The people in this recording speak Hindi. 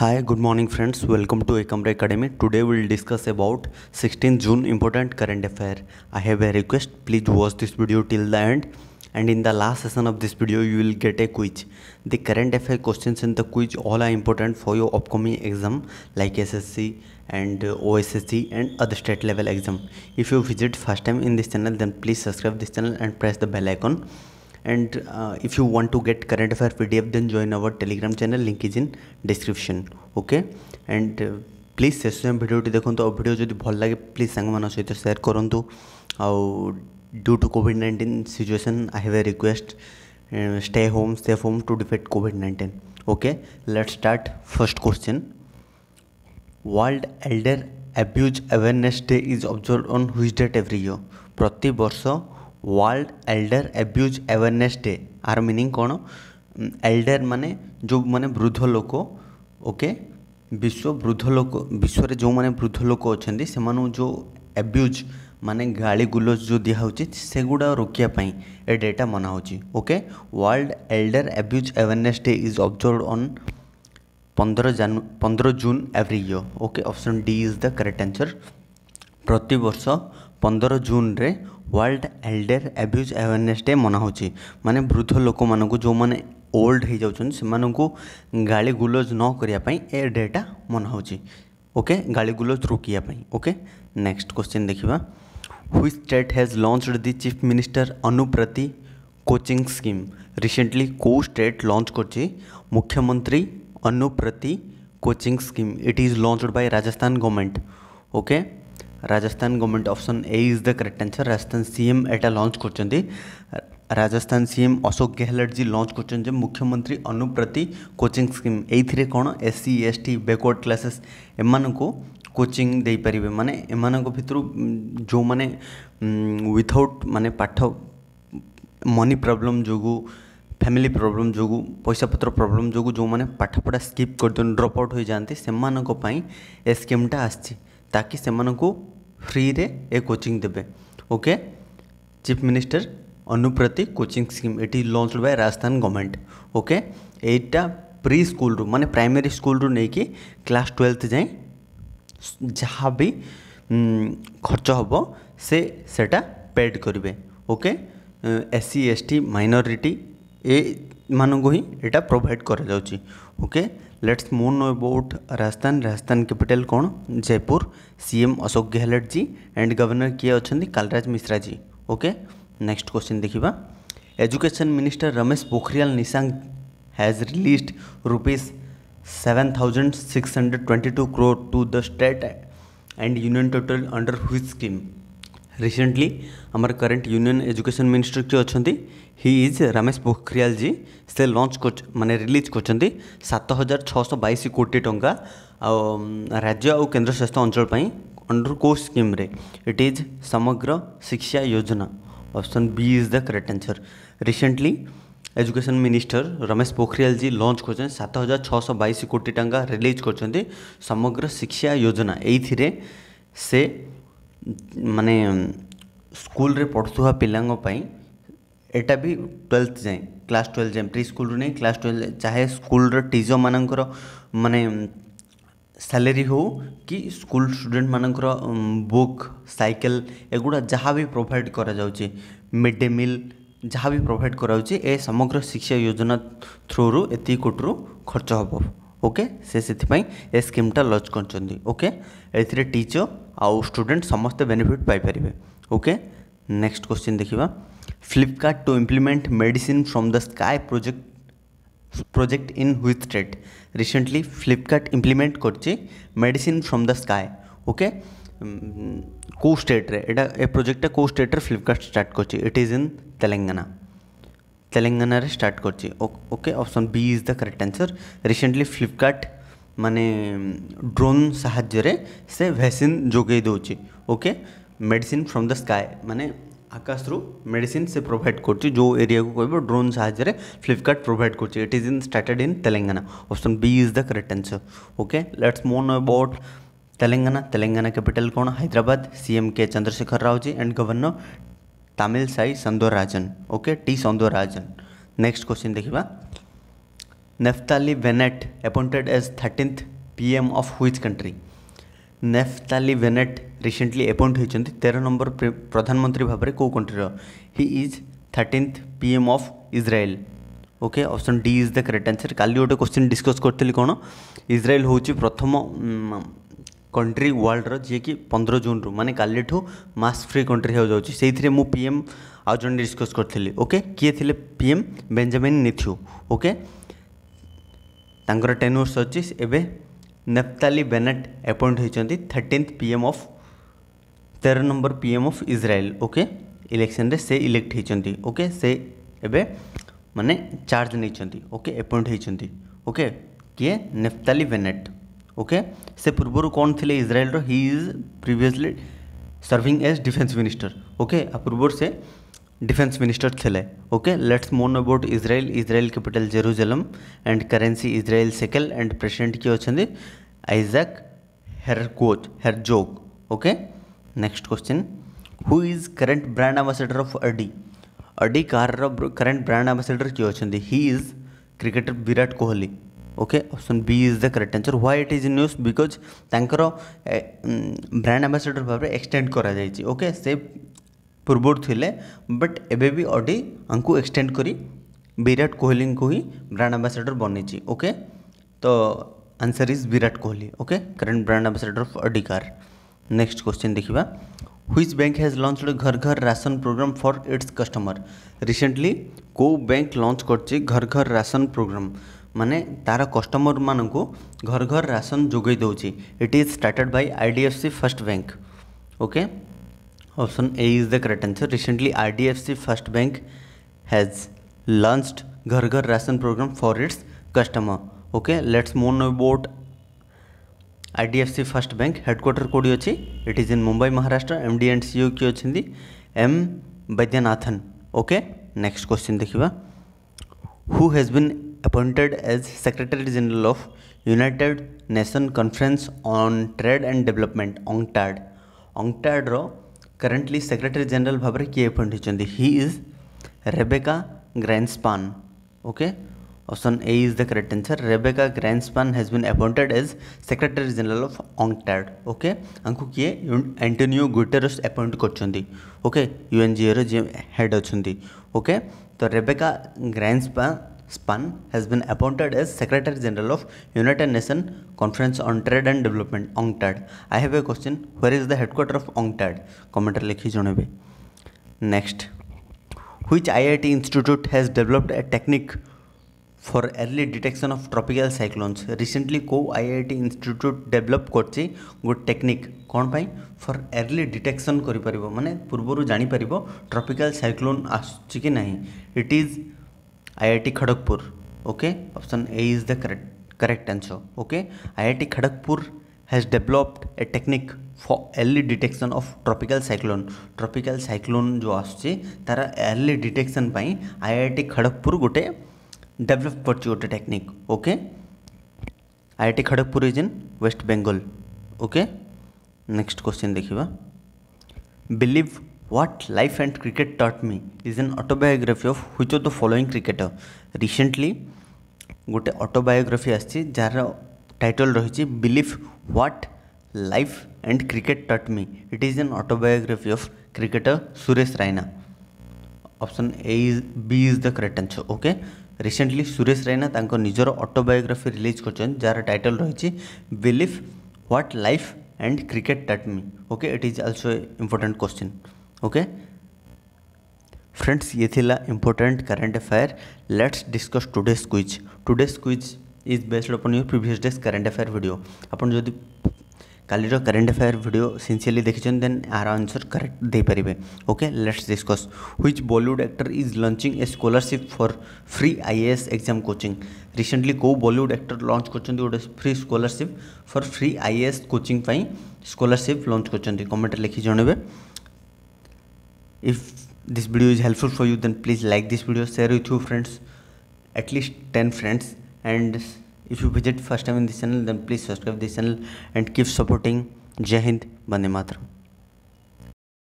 Hi, good morning friends. Welcome to Ekamra Academy. Today we will discuss about 16th June important current affair. I have a request, please watch this video till the end. And in the last session of this video, you will get a quiz. The current affair questions in the quiz all are important for your upcoming exam like SSC and OSSC and other state level exam. If you visit first time in this channel, then please subscribe this channel and press the bell icon. And if you want to get current affair PDF, then join our Telegram channel. Link is in description. Okay. And please शेष भिडियो देखो तो भिडियो जो भल लगे प्लीज सांग मान सहित शेयर करूँ आउ ड्यू टू कोविड-19 situation I have a request stay home to defect कोविड-19. Okay let's start. First question. World elder abuse awareness day is observe on which date every year. प्रति वर्ष world elder abuse awareness day. आर मीनिंग कौन? एल्डर माने जो माने वृद्ध लोक. ओके विश्व वृद्ध लोक विश्व रे जो माने वृद्ध लोक अच्छे से जो एब्यूज माने गाली गुलोज जो दिया होची से गुड़ा रोकियापाई ए डेटा मना होची. Okay world elder abuse awareness day is observe on 15 June every year. Okay option D is the correct answer. प्रति वर्ष 15 जून रे world elder abuse awareness day मना होची. माने वृद्ध लोक मानक जो माने ओल्ड हो जाउछन सेमानकु गाली गुलोज न करिया पाई ए डेटा मना होची. ओके गाली गुलोज रोकिया पाई. ओके नेक्स्ट क्वेश्चन देखिबा. Which state has launched the Chief Minister Anuprati coaching scheme. Recently को स्टेट लॉन्च करछि मुख्यमंत्री Anuprati coaching scheme. It is launched by Rajasthan government. Okay Rajasthan government. Option A is the correct answer. Rajasthan CM एटा लॉन्च करछन्ती. राजस्थान सीएम अशोक गहलोत जी लॉन्च करछन्ती मुख्यमंत्री अनुप्रति कोचिंग स्कीम. एथिरे कोन एससी एसटी बैकवर्ड क्लासेस एमानको कोचिंग दे पारे माने एमानक भितरु जो माने विथआउट माने पाठ मनी प्रॉब्लम जोगु फैमिली प्रॉब्लम जोगु पैसा पत्र प्रॉब्लम जोगु जो माने पाठ पढ़ा स्किप कर दन ड्रॉप आउट हो जानते सेमानक पई ए स्कीमटा आछि ताकि सेमानक फ्री रे ए कोचिंग देबे. Okay chief minister Anuprati coaching scheme it is launched by Rajasthan government. Okay एटा प्री स्कूल रु माने प्राइमरी स्कूल रु नेकी क्लास 12th जाय जहाँ भी खर्च हम सेटा पेड करेंगे. ओके एससी एसटी माइनॉरिटी ए मानू ही एटा प्रोवाइड करा. Okay let's move now about Rajasthan. Rajasthan capital कौन? Jaipur. CM Ashok Gehlot ji and governor किए अच्छा Kalraj Mishra ji. Okay next question देखिबा. Education minister Ramesh Pokhriyal Nishank has released rupees 7,622 crore to the state and union total under which scheme. Recently हमारे current union education minister जो अच्छे he is रमेश पोखरियाल जी से लॉन्च कर माने रिलीज कर 7,622 कोटी टंका राज्य और केन्द्र शासित अंचल पाई अंडर को स्कीम रे. इट इज समग्र शिक्षा योजना. Option B is the correct answer. Recently education minister Ramesh Pokhriyal ji launch कर 7,622 कोटी टंका रिलीज कर समग्र शिक्षा योजना. ये से माने स्कूल रे पढ़ुवा पिलांग पई एटा भी 12th जाए क्लास 12 जाए प्री स्कूल नहीं क्लास 12 चाहे स्कूल रे टीचर मानकर माने सैलरी हो कि स्कूल स्टूडेंट मानकर बुक साइकिल एगुड़ा जहाँ भी प्रोवाइड करा जाउची मिड डे मिल जहाँ भी प्रोवाइड कराउची ए समग्र शिक्षा योजना थ्रू रु एति कोटरू खर्च होबो. ओके से ए स्कीमटा लॉन्च करछन्ती. ओके एथिरे टीचर आउ स्टूडेंट समस्त बेनिफिट पाई परिबे. ओके नेक्स्ट क्वेश्चन देखिबा. Flipkart to implement medicine from the sky project in which state. Recently Flipkart implement करछी medicine from the sky. Okay को स्टेट रे एटा ए प्रोजेक्ट को स्टेट रे फ्लिपकार्ट स्टार्ट करछी. It is in Telangana. Telangana रे स्टार्ट करछी. Okay option B is the correct answer. Recently Flipkart माने ड्रोन सहायता रे से वैक्सीन जोगे दोची. Okay medicine from the sky माने आकाश रु मेडिसिन से प्रोवाइड करछी जो एरिया को कहबो ड्रोन सहायता रे फ्लिपकार्ट प्रोवाइड करछी. It is in started in Telangana. Option B is the correct answer. Okay let's move now about Telangana. Telangana capital कौन? Hyderabad. CM K Chandrashekar Rao ji and governor Tamilisai Soundararajan. Okay T Soundararajan. Next question देखिबा. Neftali Bennett appointed as 13th PM of which country? Neftali Bennett recently appointed होइछन्ति 13 नंबर प्रधानमंत्री भाबरे को कंट्री रो he is 13th PM of Israel. Okay option D is the correct answer. काली ओटे क्वेश्चन डिस्कस करथिल कोन इजराइल होउची प्रथम कंट्री वर्ल्ड रो जे कि 15 जून रो माने काली ठो मास फ्री कंट्री हो जाउची सेहि थरे मु पीएम आ जन डिस्कस करथिली. ओके किए थिले पीएम बेंजामिन नेथ्यू. ओके तांकर 10 वर्ष अछि एबे नेफ्ताली बेनेट अपॉइंट होइछन्ति 13th PM of 13 number PM of Israel. Okay election रे से इलेक्ट होइछन्ति. ओके से एबे माने चार्ज नैचन्ति. ओके अपॉइंट होइछन्ति. ओके किए नेफ्ताली बेनेट. ओके से पूर्व कौन थे इजराइल रो he is previously serving as defence minister. Okay आ पूर्व से डिफेंस मिनिस्टर थे. ओके लेट्स मोन about Israel. Israel capital Jerusalem and currency Israel shekel and president किए अच्छा Isaac Herzog. Okay next question who is current brand ambassador of Audi. Audi car current brand ambassador किए अच्छा he is cricketer Virat Kohli. Okay option B is the correct answer. Why it is news because तांकर ब्रांड एम्बेसडर भाव में एक्सटेंड करा जायछि. ओके से पूर्व थिले बट एबे भी अडी अंकु एक्सटेंड करी विराट कोहली को ही ब्रांड एम्बेसडर बनेछि. ओके तो answer is Virat Kohli. Okay current brand ambassador of Audi car. Next question देखिबा व्हिच बैंक हैज लॉन्च्ड घर घर ration program for its customer. Recently को बैंक लॉन्च करछि घर घर राशन प्रोग्राम माने तार कस्टमर मानू घर घर राशन जोगई दौची. It is started by IDFC first bank. Okay option A is the correct answer. Recently IDFC first bank has launched घर घर ration program for its customer. Okay let's मोन about IDFC first bank headquarter कोडी अछि. It is in Mumbai Maharashtra. MD and CEO के अछि M Vaidyanathan. Okay next question देखिबा who has been appointed as Secretary General of United Nations Conference on Trade and Development UNCTAD. UNCTAD रो currently Secretary General भाबरे किए appoint होइछन्ति. He is Rebecca Grynspan. Okay option A is the correct answer. Rebecca Grynspan has been appointed as Secretary General of UNCTAD. Okay Anku किए Antonio Guterres appoint करछन्ति. Okay UNGA रो जे हेड अछन्ति. Okay तो Rebecca Grynspan has been appointed as Secretary General of United Nations Conference on Trade and Development UNCTAD. I have a question. Where is the headquarter of UNCTAD? Comment लिखी जोनेबे. Next, which IIT institute has developed a technique for early detection of tropical cyclones? Recently, को IIT institute develop करछि गुड टेक्निक कोन पाई फॉर early detection करि परिबो माने पूर्वरु जानि परिबो ट्रॉपिकल साइक्लोन आछि कि नाही. It is IIT Kharagpur. Okay option A is the correct answer. Okay IIT Kharagpur has developed a technique for early detection of tropical cyclone. Tropical cyclone जो आसुची तारा अर्ली डिटेक्शन पाई IIT खड़गपुर गोटे डेवलप करछि गोटे technique. Okay IIT Kharagpur is in West Bengal. Okay next question देखिबा believe What Life and Cricket Taught Me is an autobiography of which of the following cricketer. Recently गोटे ऑटोबायोग्राफी आछि जार टाइटल रहिछि believe what life and cricket taught me. It is an autobiography of cricketer Suresh Raina. Option A B is the correct answer. Okay recently Suresh Raina तांको निजरो ऑटोबायोग्राफी रिलीज करछन जार टाइटल रहिछि believe what life and cricket taught me. Okay it is also important question. Okay friends ये थिला important current affair. Let's discuss today's quiz. Today's quiz is based upon your previous days current affair video. अपन जदि काली रो करंट अफेयर वीडियो सिंसियरली देखिछन देन आर आंसर करेक्ट दे परिबे. Okay let's discuss which Bollywood actor is launching a scholarship for free IAS exam coaching. Recently को बॉलीवुड एक्टर लॉन्च करछन ओडे free scholarship for free IAS coaching पई स्कॉलरशिप लॉन्च करछन. कमेंट लिखि जणबे. If this video is helpful for you, then please like this video, share with your friends, at least 10 friends. And if you visit first time in this channel, then please subscribe this channel and keep supporting. Jai Hind, Vande Mataram.